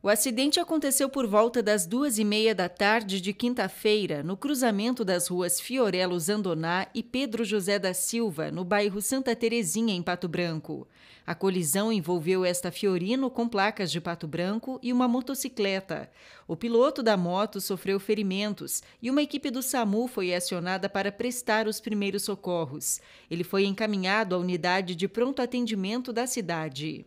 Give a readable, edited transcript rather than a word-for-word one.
O acidente aconteceu por volta das 2h30 da tarde de quinta-feira, no cruzamento das ruas Fiorello Zandoná e Pedro José da Silva, no bairro Santa Terezinha, em Pato Branco. A colisão envolveu esta Fiorino com placas de Pato Branco e uma motocicleta. O piloto da moto sofreu ferimentos e uma equipe do SAMU foi acionada para prestar os primeiros socorros. Ele foi encaminhado à unidade de pronto atendimento da cidade.